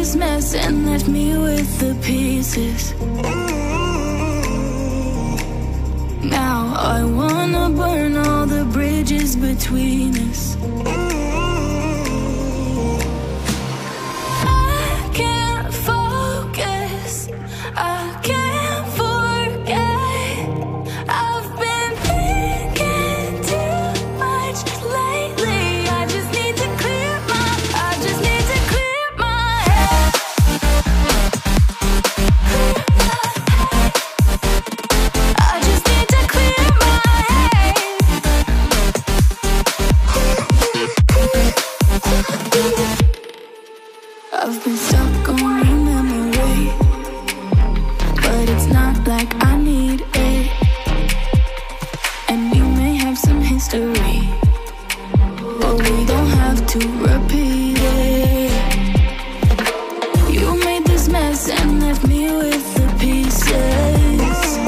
this mess and left me with the pieces. Now I wanna burn all the bridges between us. I can't focus, I can't forget. I've been thinking too much lately. I just need to clear my, I just need to clear my head. I just need to clear my head. I've been stuck on your memory, but it's not like I need it. And we may have some history, but we don't have to repeat it. You made this mess and left me with the pieces.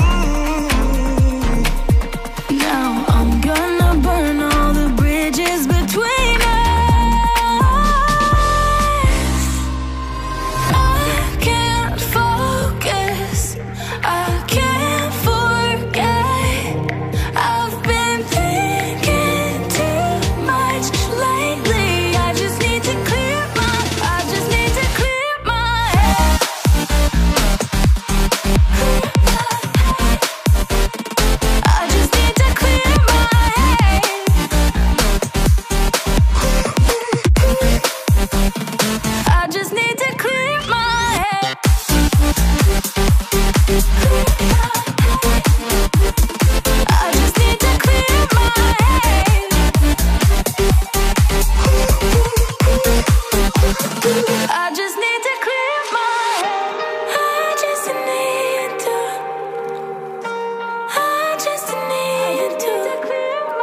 Now I'm gonna burn all the bridges between us. I can't focus, I can't forget. I've been thinking too much lately. I just need to clear my, I just need to clear my head. I just need to clear my head. I just need to clear my head. I just need to clear my head. I just need to clear my head. I just need to, I just need to clear my head. I just need to, I just need to clear my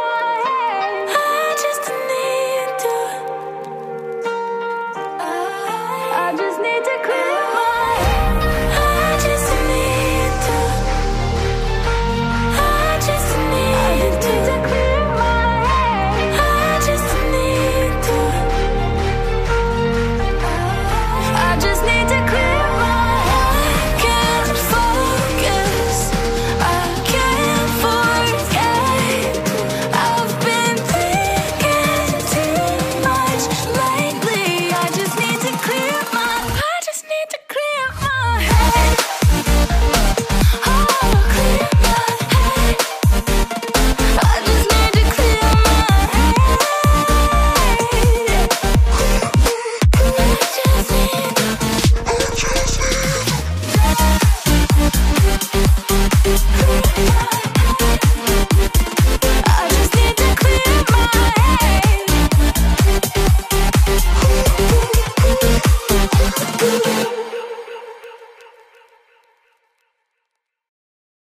head. I just need to, I just need to clear my head. I just need to, I just need to clear my head. I can't focus, I can't forget. I've been thinking too much lately. I just need to clear my, I just need to clear my head. Oh, clear my head. I just need to clear my head. I just need to clear my head.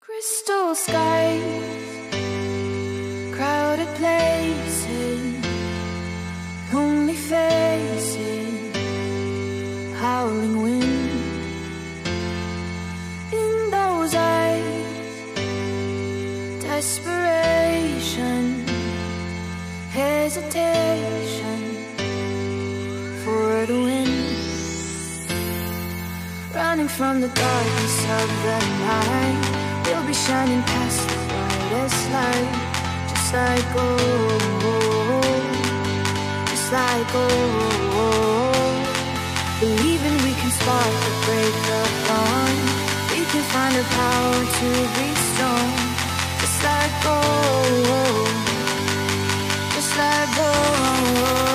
Crystal skies, crowded places, lonely faces, howling wind. In those eyes, desperation, hesitation for the wind. Running from the darkness of the night, we'll be shining past the brightest light. Just like gold, just like gold. Believing we can spark the break of dawn, we can find the power to be strong. Just like gold, just like gold.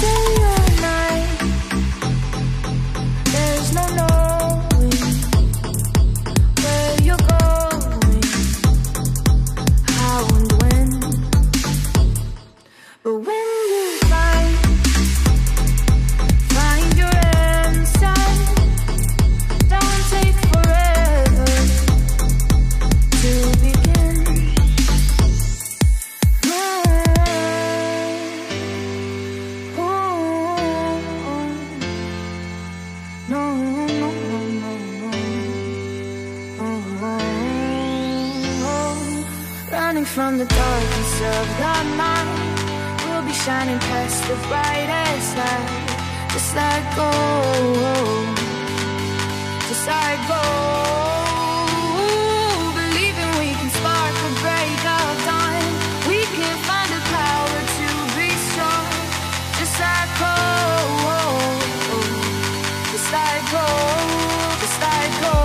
Day or night, there's no knowing where you're going, how and when. But when you find your answer, that won't take forever. Running from the darkness of the night, we'll be shining past the brightest light. Just let go, just let go. Believing we can spark the break of dawn. We can find the power to be strong. Just let go, just let go, just let go.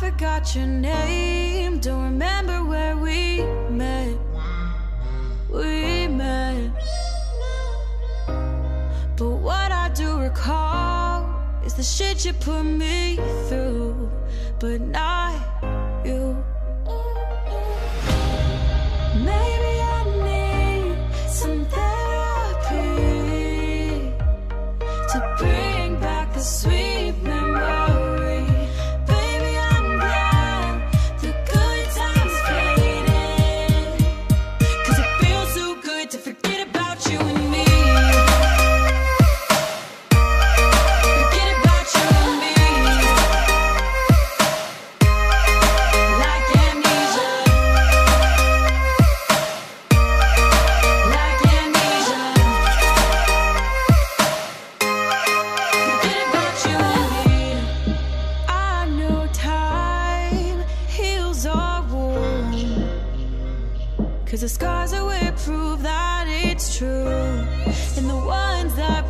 Forgot your name, don't remember where we met. But what I do recall is the shit you put me through, but not you. Maybe I need some therapy to bring back the sweet memories. The scars that will prove that it's true, and the ones that